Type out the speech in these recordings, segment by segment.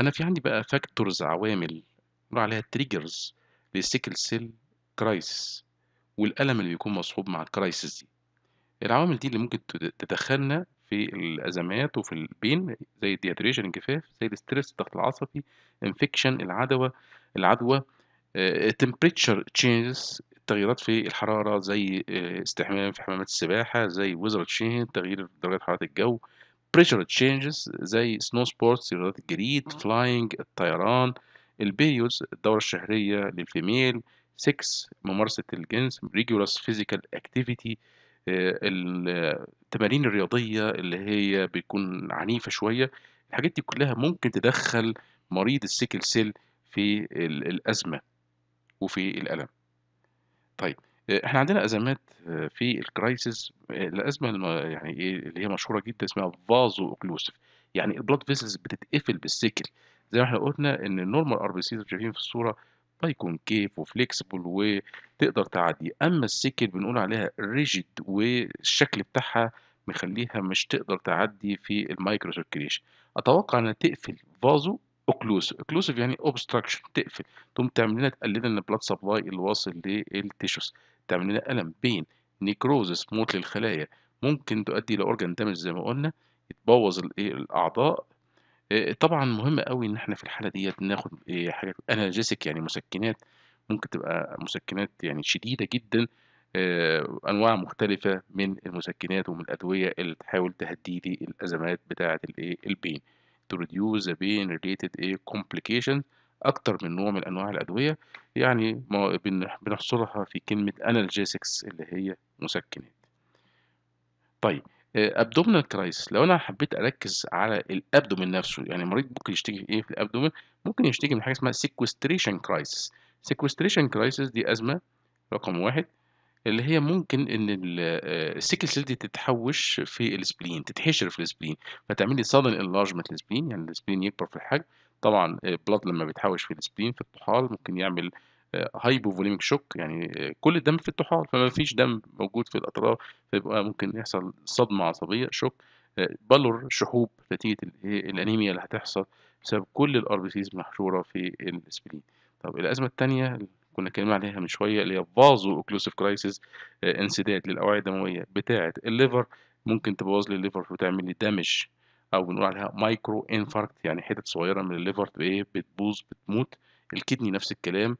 انا في عندي بقى فاكتورز، عوامل نقول عليها تريجرز للسيكل سيل كرايسيس والالم اللي بيكون مصحوب مع الكرايسيس دي. العوامل دي اللي ممكن تدخلنا في الازمات وفي البين، زي الديهيدريشن، الجفاف، زي الاسترس، الضغط العصبي، انفكشن، العدوى، تمبريتشر تشينجز، تغييرات في الحراره، زي استحمام في حمامات السباحه، زي ويذر تشينج، تغيير درجات حراره الجو، بريشر تشينجز زي سنو سبورتس، رياضات الجليد، فلاينج، الطيران، البيريوز، الدوره الشهريه للفيميل، سكس، ممارسه الجنس، ريجولس فيزيكال اكتيفيتي، التمارين الرياضيه اللي هي بتكون عنيفه شويه. الحاجات دي كلها ممكن تدخل مريض السيكل سيل في الازمه وفي الالم. طيب احنا عندنا ازمات في الكرايسيس. الازمه يعني ايه اللي هي مشهوره جدا اسمها فازو اوكلوسيف، يعني البلاد فيسلز بتتقفل بالسيكل. زي ما احنا قلنا ان النورمال ار بي سي اللي شايفين في الصوره بايكونكيف وفليكسبل وتقدر تعدي، اما السيكل بنقول عليها ريجيد والشكل بتاعها مخليها مش تقدر تعدي في المايكرو سيركيليشن. اتوقع انها تقفل فازو اوكلوسيف، اوكلوسيف يعني اوبستراكشن، تقفل، تقوم تعمل لنا، تقلل لنا البلاد سبلاي اللي واصل للتيشوس، تعمل لنا الم، بين، نيكروزس، موت للخلايا، ممكن تؤدي لاورجان دامج زي ما قلنا، يتبوظ الاعضاء. طبعا مهم قوي ان احنا في الحاله دي بناخد حاجات انالجيسيك، يعني مسكنات، ممكن تبقى مسكنات يعني شديده جدا، انواع مختلفه من المسكنات ومن الادويه اللي تحاول تهدي لي الازمات بتاعه البين، to reduce the pain related complication. اكتر من نوع من انواع الادويه، يعني ما بنحصرها في كلمه analgesics اللي هي مسكنات. طيب ابدومينال كرايسيس، لو انا حبيت اركز على الابدومين نفسه، يعني المريض ممكن يشتكي في ايه في الابدومين؟ ممكن يشتكي من حاجه اسمها sequestration كرايسيس. sequestration كرايسيس دي ازمه رقم واحد، اللي هي ممكن ان السيكل سيل دي تتحوش في السبلين، تتحشر في السبلين، فتعمل لي sudden enlargement للسبلين، يعني السبلين يكبر في الحجم. طبعا البلاد لما بيتحوش في السبلين في الطحال ممكن يعمل hypovolemic shock، يعني كل الدم في الطحال فما فيش دم موجود في الاطراف، فيبقى ممكن يحصل صدمه عصبيه، شوك، بالور، شحوب نتيجه الانيميا اللي هتحصل بسبب كل الار بي سيز محشوره في السبلين. طب الازمه الثانيه كنا اتكلمنا عليها من شويه اللي هي فازو اوكلوسيف كرايسيس، انسداد للاوعيه الدمويه بتاعه الليفر، ممكن تبوظ لي الليفر وتعمل لي دامج، او بنقول عليها مايكرو انفاركت، يعني حتت صغيره من الليفر بتبوظ بتموت. الكدني نفس الكلام،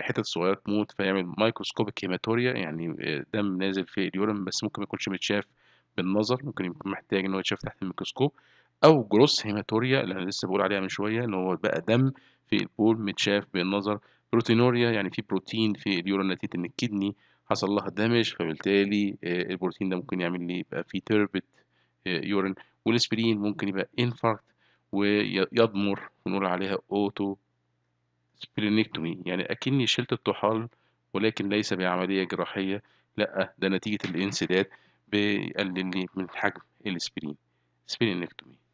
حتت صغيره تموت، فيعمل مايكروسكوبيك هيماتوريا، يعني دم نازل في اليورم بس ممكن ما يكونش متشاف بالنظر، ممكن يكون محتاج ان هو يتشاف تحت الميكروسكوب. او جروس هيماتوريا اللي انا لسه بقول عليها من شويه، ان هو بقى دم في البول متشاف بالنظر. بروتينوريا، يعني في بروتين في اليورم نتيجه ان الكدني حصل لها دامج، فبالتالي البروتين ده ممكن يعمل لي يبقى في تربت يورين. والاسبرين ممكن يبقى انفاركت ويضمر، بنقول عليها اوتو سبلينكتومي، يعني اكني شلت الطحال ولكن ليس بعمليه جراحيه، لا ده نتيجه الانسداد بيقلل لي من حجم الاسبرين، سبلينكتومي.